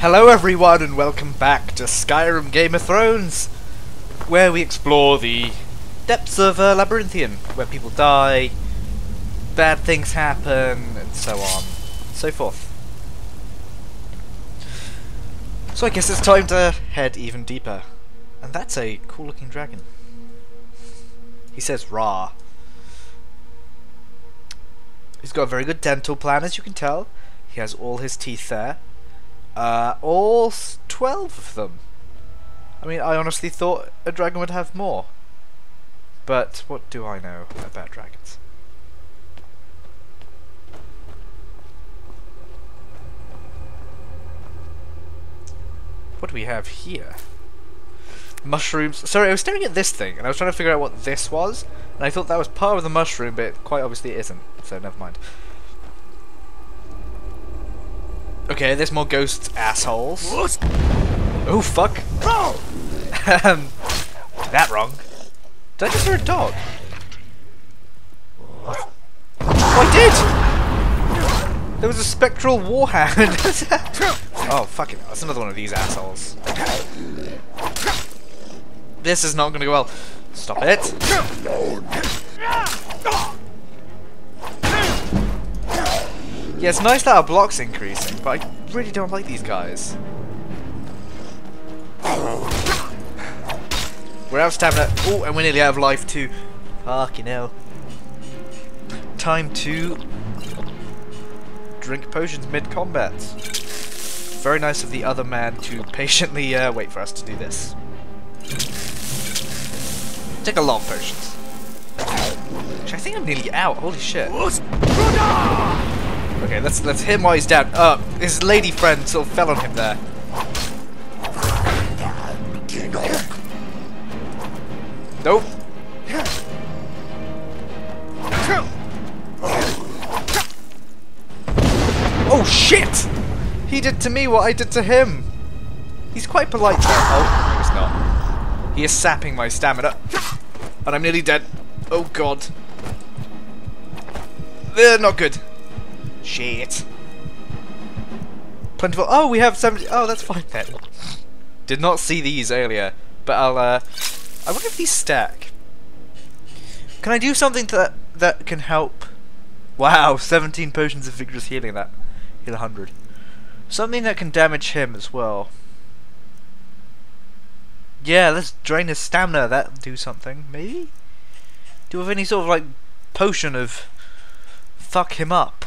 Hello everyone and welcome back to Skyrim Game of Thrones, where we explore the depths of Labyrinthian, where people die, bad things happen, and so on and so forth. So I guess it's time to head even deeper. And that's a cool looking dragon. He says "Ra." He's got a very good dental plan, as you can tell. He has all his teeth there. All 12 of them. I mean, I honestly thought a dragon would have more. But what do I know about dragons? What do we have here? Mushrooms. Sorry, I was staring at this thing, and I was trying to figure out what this was, and I thought that was part of the mushroom, but it quite obviously isn't, so never mind. Okay, there's more ghosts, assholes. What? Oh, fuck. Oh! Did that wrong. Did I just hear a dog? Oh, I did! There was a spectral warhound. Oh, fucking hell. That's another one of these assholes. This is not gonna go well. Stop it. Yeah, it's nice that our block's increasing, but I really don't like these guys. We're out of stamina. Oh, and we're nearly out of life too. Fucking hell. Time to drink potions mid-combat. Very nice of the other man to patiently wait for us to do this. Take a lot of potions. Actually, I think I'm nearly out. Holy shit. Okay, let's hit him while he's down. His lady friend sort of fell on him there. Nope. Oh shit! He did to me what I did to him. He's quite polite there. Oh, no, he's not. He is sapping my stamina. And I'm nearly dead. Oh god. They're not good. Shit. Plentiful. Oh, we have 70. Oh, that's fine then. Did not see these earlier, but I'll. I wonder if these stack. Can I do something that can help? Wow, 17 potions of vigorous healing. That heal 100. Something that can damage him as well. Yeah, let's drain his stamina. That'll do something. Maybe. Do we have any sort of like potion of fuck him up?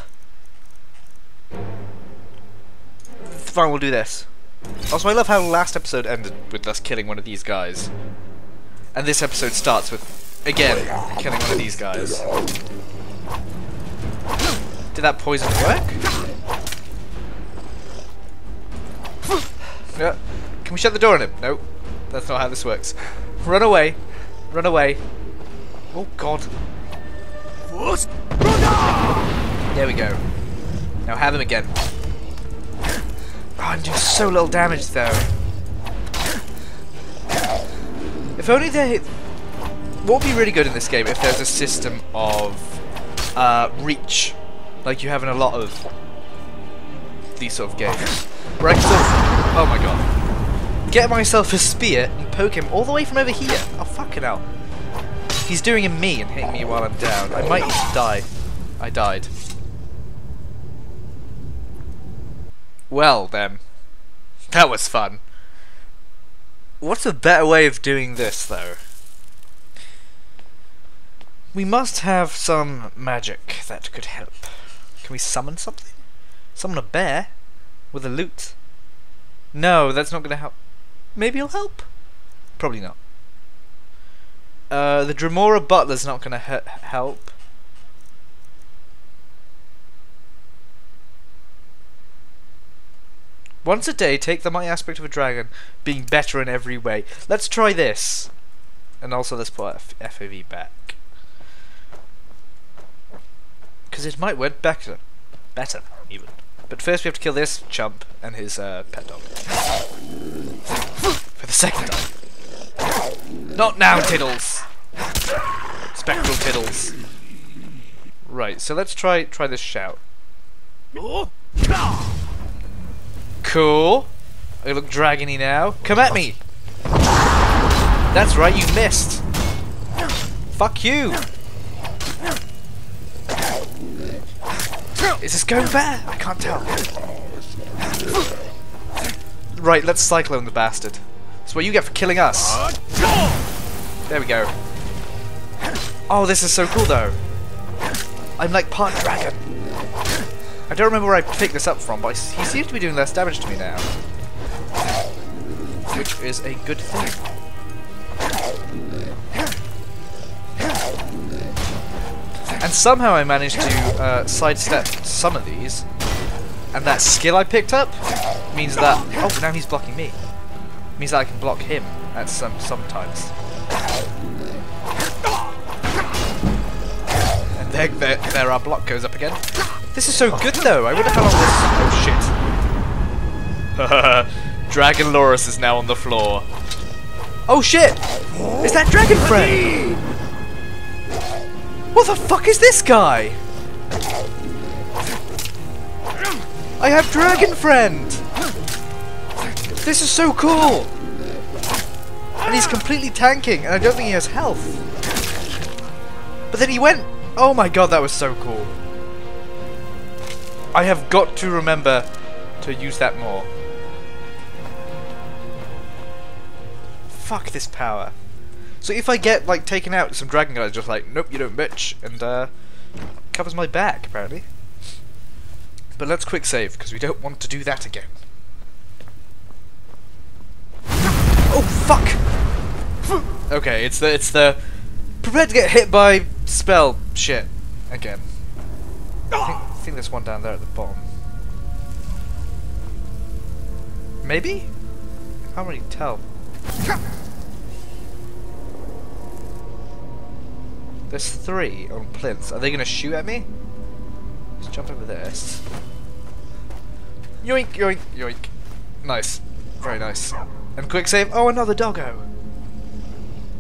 Fine, we'll do this. Also, I love how last episode ended with us killing one of these guys. And this episode starts with, again, killing one of these guys. Did that poison work? Yeah. Can we shut the door on him? Nope. That's not how this works. Run away. Run away. Oh, God. What? There we go. Now have him again. Oh, I'm doing so little damage though. If only they... What would be really good in this game if there's a system of reach, like you have in a lot of these sort of games. Where I can sort of, oh my god, get myself a spear and poke him all the way from over here. Oh fucking hell. He's doing a me and hitting me while I'm down. I might even die. I died. Well then, that was fun. What's a better way of doing this though? We must have some magic that could help. Can we summon something? Summon a bear? With a loot? No, that's not gonna help. Maybe it'll help? Probably not. The Dremora Butler's not gonna help. Once a day, take the mighty aspect of a dragon, being better in every way. Let's try this. And also let's put FOV back. Because it might work better. Better, even. But first we have to kill this chump and his pet dog. For the second time. Not now, Tiddles! Spectral Tiddles. Right, so let's try this shout. Cool. I look dragony now. Come at me! That's right, you missed! Fuck you! Is this going bad? I can't tell. Right, let's cyclone the bastard. That's what you get for killing us. There we go. Oh, this is so cool though. I'm like part dragon. I don't remember where I picked this up from, but he seems to be doing less damage to me now. Which is a good thing. And somehow I managed to sidestep some of these. And that skill I picked up means that... Oh, now he's blocking me. Means that I can block him at sometimes. And there our block goes up again. This is so good though, I wonder how long this... Oh shit. Dragon Loras is now on the floor. Oh shit! Is that Dragon Friend? What the fuck is this guy? I have Dragon Friend! This is so cool! And he's completely tanking and I don't think he has health. But then he went... Oh my god, that was so cool. I have got to remember to use that more. Fuck this power. So if I get, like, taken out, some dragon guys just like, nope, you don't, bitch, and, covers my back, apparently. But let's quick save, because we don't want to do that again. Oh, fuck! Okay, it's the... Prepare to get hit by spell shit again. I think there's one down there at the bottom. Maybe? I can't really tell. There's three on plinths. Are they going to shoot at me? Let's jump over there. Yoink, yoink, yoink. Nice. Very nice. And quick save. Oh, another doggo.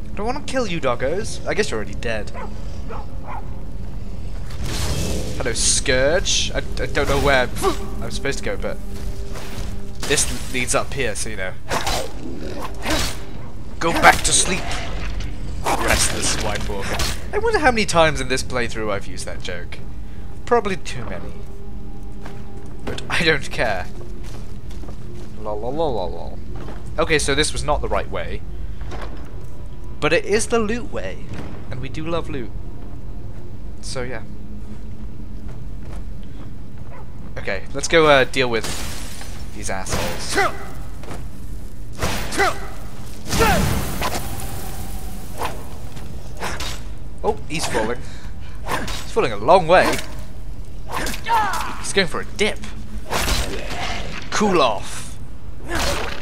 I don't want to kill you, doggos. I guess you're already dead. Hello, Scourge. I don't know where I'm supposed to go, but... This leads up here, so you know. Go back to sleep. Restless white walker. I wonder how many times in this playthrough I've used that joke. Probably too many. But I don't care. Lololololol. Okay, so this was not the right way. But it is the loot way. And we do love loot. So yeah. Okay, let's go deal with these assholes. Oh, he's falling. He's falling a long way. He's going for a dip. Cool off.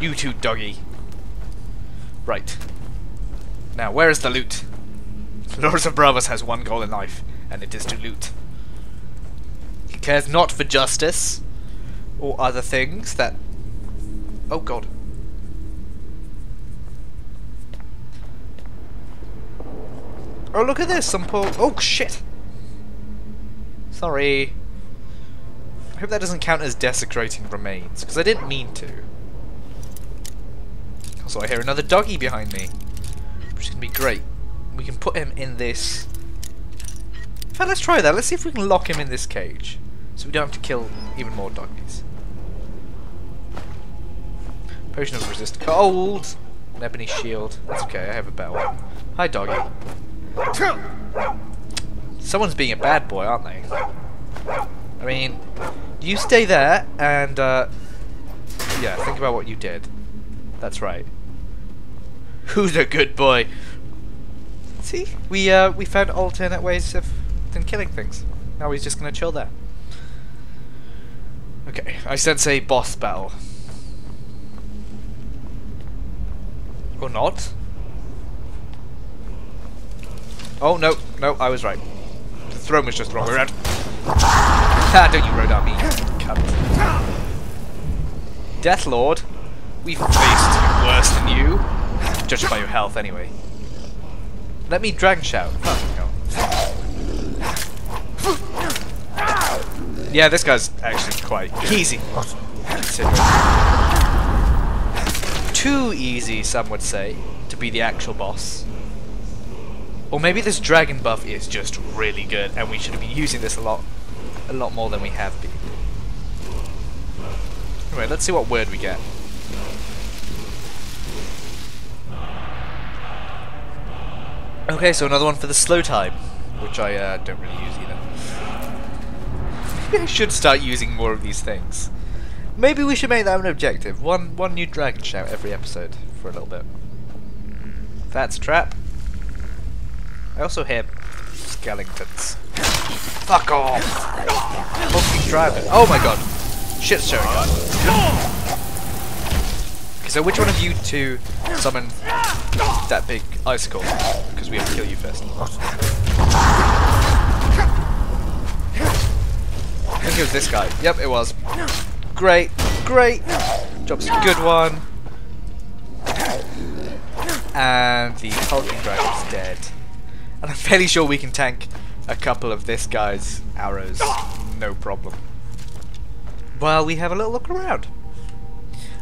You two, doggy. Right. Now, where is the loot? Lords of Braavos has one goal in life, and it is to loot. He cares not for justice or other things that... Oh, God. Oh, look at this, some poor... Oh, shit! Sorry. I hope that doesn't count as desecrating remains, because I didn't mean to. Also, I hear another doggy behind me, which is going to be great. We can put him in this... In fact, let's try that. Let's see if we can lock him in this cage, so we don't have to kill even more doggies. Potion of resist cold. An ebony shield. That's okay, I have a better one. Hi, doggy. Someone's being a bad boy, aren't they? I mean, you stay there and, yeah, think about what you did. That's right. Who's a good boy? See? We found alternate ways of killing things. Now he's just gonna chill there. Okay, I sense a boss battle. Or not. Oh, no, no, I was right. The throne was just the wrong way around. Ah, don't you road on me, cunt. Death Lord, we've faced worse than you. Judged by your health, anyway. Let me dragon shout. Oh, no. Yeah, this guy's actually quite easy. easy, some would say, to be the actual boss. Or maybe this dragon buff is just really good and we should have been using this a lot more than we have been. Anyway, let's see what word we get. Okay, so another one for the slow time, which I don't really use either. Maybe I should start using more of these things. Maybe we should make that an objective. One new dragon shout every episode for a little bit. That's a trap. I also hear skeletons. Fuck off! Fucking driving. Oh my god. Shit's showing up. Okay, so which one of you two summon that big icicle? Because we have to kill you first. I think it was this guy. Yep, it was. Great, great. Job's a good one. And the hulking dragon's dead. And I'm fairly sure we can tank a couple of this guy's arrows. No problem. Well, we have a little look around.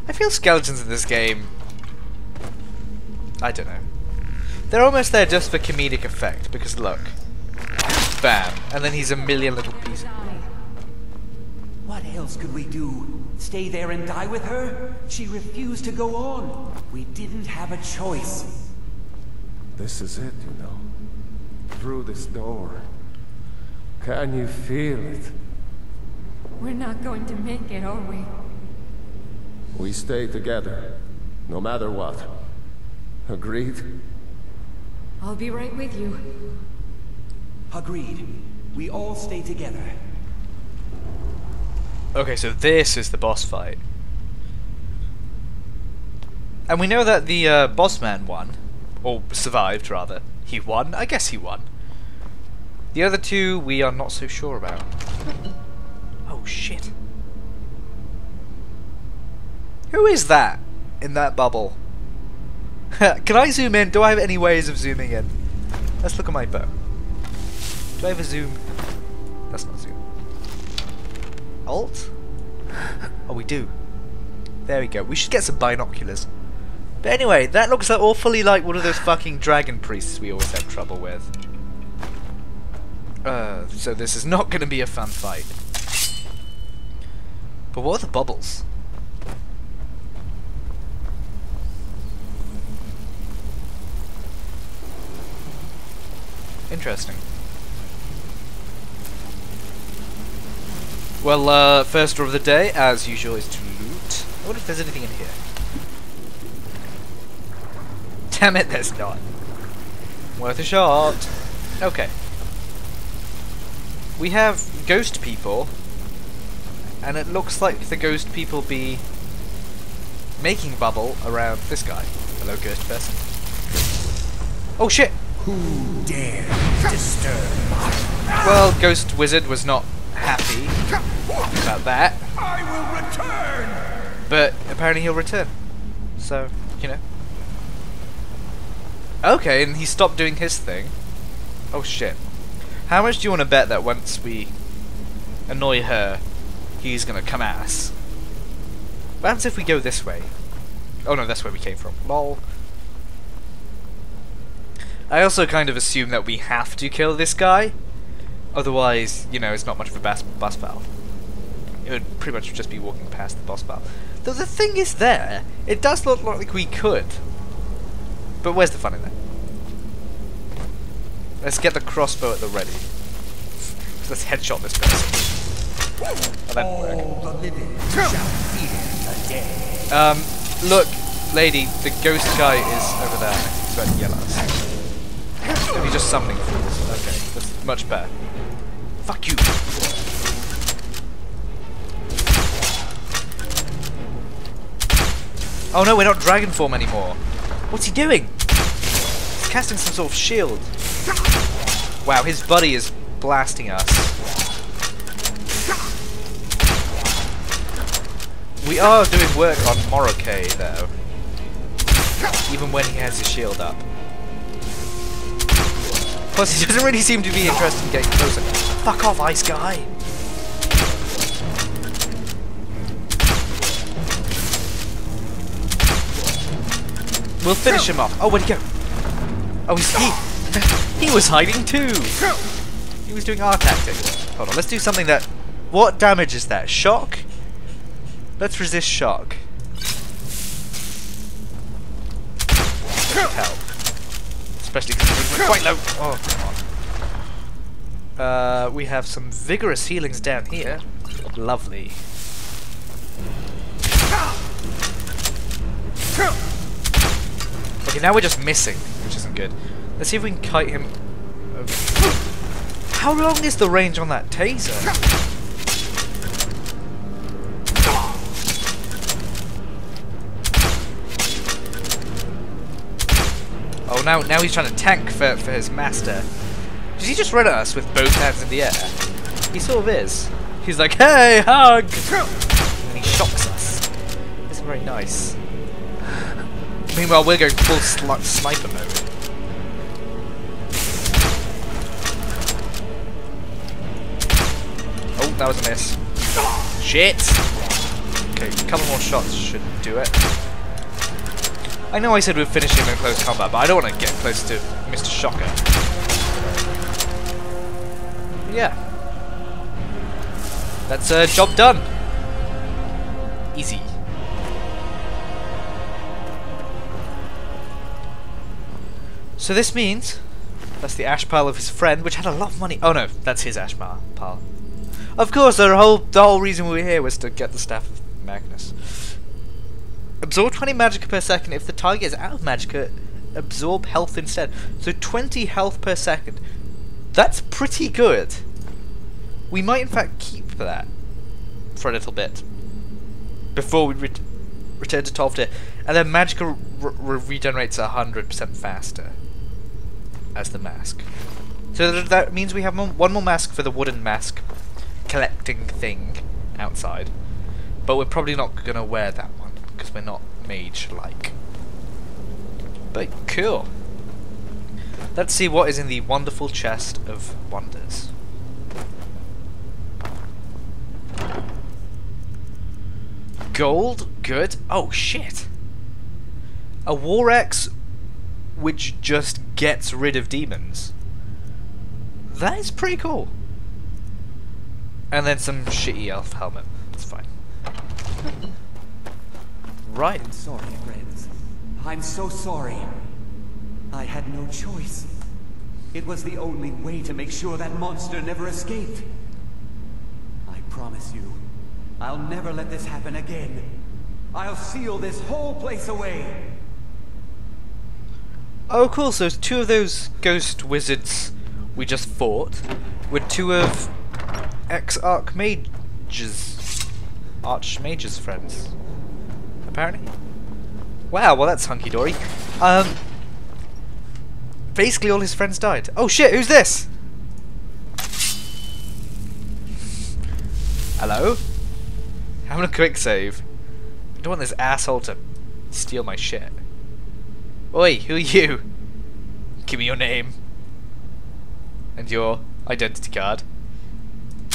I feel skeletons in this game... I don't know. They're almost there just for comedic effect, because look. Bam. And then he's a million little pieces. What else could we do? Stay there and die with her? She refused to go on. We didn't have a choice. This is it, you know. Through this door. Can you feel it? We're not going to make it, are we? We stay together. No matter what. Agreed? I'll be right with you. Agreed. We all stay together. Okay, so this is the boss fight. And we know that the boss man won. Or survived, rather. He won? I guess he won. The other two, we are not so sure about. Oh, shit. Who is that in that bubble? Can I zoom in? Do I have any ways of zooming in? Let's look at my bow. Do I have a zoom? That's not zoom. Alt? Oh, we do. There we go. We should get some binoculars. But anyway, that looks awfully like one of those fucking dragon priests we always have trouble with. So this is not going to be a fun fight. But what are the bubbles? Interesting. Well, first order of the day, as usual, is to loot. I wonder if there's anything in here. Damn it, there's not. Worth a shot. Okay. We have ghost people, and it looks like the ghost people be making bubble around this guy. Hello, ghost person. Oh shit! Who dare disturb? Well, ghost wizard was not happy about that. I will return. But apparently he'll return. So, you know. Okay, and he stopped doing his thing. Oh shit. How much do you want to bet that once we annoy her, he's gonna come at us? What happens if we go this way? Oh no, that's where we came from. Lol. I also kind of assume that we have to kill this guy. Otherwise, you know, it's not much of a boss battle. It would pretty much just be walking past the boss battle. Though the thing is there, it does look like we could. But where's the fun in that? Let's get the crossbow at the ready. So let's headshot this person. And then work. Look, lady, the ghost guy is over there. He's about to yell at us. Maybe just summoning fools. Okay, that's much better. Fuck you! Oh no, we're not dragon form anymore. What's he doing? He's casting some sort of shield. Wow, his buddy is blasting us. We are doing work on Morokei though. Even when he has his shield up. Plus, he doesn't really seem to be interested in getting closer. Fuck off, ice guy! We'll finish him off. Oh, where'd he go? Oh, he was hiding too. He was doing our tactics. Hold on, let's do something that... What damage is that? Shock? Let's resist shock. Help. Especially because we're quite low. Oh, come on. We have some vigorous healings down here. Lovely. Okay, now we're just missing, which isn't good. Let's see if we can kite him over. How long is the range on that taser? Oh, now he's trying to tank for his master. Did he just run at us with both hands in the air? He sort of is. He's like, hey, hug! And he shocks us. It's very nice. Meanwhile, we're going full sniper mode. Oh, that was a miss. Shit! Okay, a couple more shots should do it. I know I said we'd finish him in close combat, but I don't want to get close to Mr. Shocker. Yeah, that's a job done. Easy. So this means that's the ash pile of his friend, which had a lot of money. Oh no, that's his ash pile. Of course, the whole reason we were here was to get the Staff of Magnus. Absorb 20 magicka per second. If the target is out of magicka, absorb health instead. So 20 health per second. That's pretty good. We might in fact keep that for a little bit before we return to Tovtir, and then magicka regenerates 100% faster as the mask. So that means we have one more mask for the wooden mask collecting thing outside, but we're probably not gonna wear that one because we're not mage-like. But cool. Let's see what is in the wonderful chest of wonders. Gold, good. Oh shit! A war axe, which just gets rid of demons. That is pretty cool. And then some shitty elf helmet. That's fine. Right. I'm sorry, friends. I'm so sorry. I had no choice. It was the only way to make sure that monster never escaped. I promise you, I'll never let this happen again. I'll seal this whole place away. Oh cool, so two of those ghost wizards we just fought were two of Archmage's friends, apparently. Wow, well that's hunky-dory. Basically all his friends died. Oh shit, who's this? Hello? Having a quick save. I don't want this asshole to steal my shit. Oi, who are you? Give me your name. And your identity card.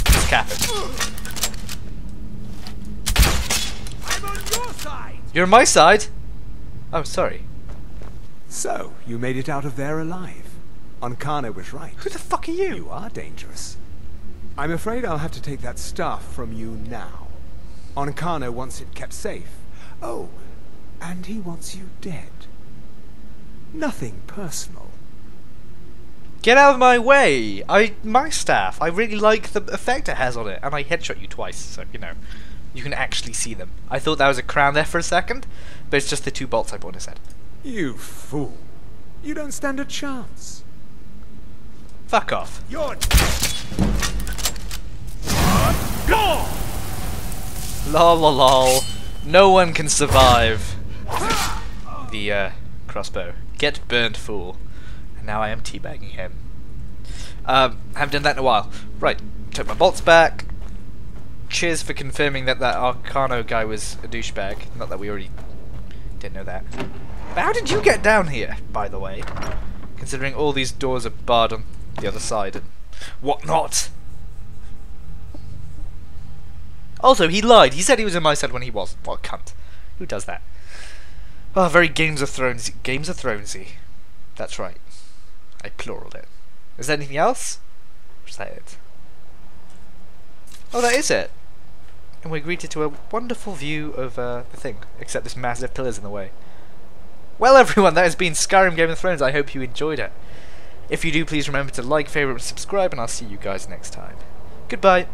Let's cap it. I'm on your side! You're on my side? Oh, sorry. So, you made it out of there alive. Arkano was right. Who the fuck are you? You are dangerous. I'm afraid I'll have to take that staff from you now. Arkano wants it kept safe. Oh, and he wants you dead. Nothing personal. Get out of my way! My staff, I really like the effect it has on it, and I headshot you twice, so, you know, you can actually see them. I thought that was a crown there for a second, but it's just the two bolts I bought instead. You fool. You don't stand a chance. Fuck off. You're gone. Lol lol lol. No one can survive the crossbow. Get burnt, fool. And now I am teabagging him. Haven't done that in a while. Right, took my bolts back. Cheers for confirming that Arkano guy was a douchebag. Not that we already didn't know that. But how did you get down here, by the way? Considering all these doors are barred on the other side and whatnot. Also, he lied. He said he was on my side when he was. What a cunt. Who does that? Oh, very Games of Thronesy. That's right. I pluraled it. Is there anything else? Or is that it? Oh, that is it. And we're greeted to a wonderful view of the thing, except this massive pillar's in the way. Well, everyone, that has been Skyrim Game of Thrones. I hope you enjoyed it. If you do, please remember to like, favourite, and subscribe, and I'll see you guys next time. Goodbye.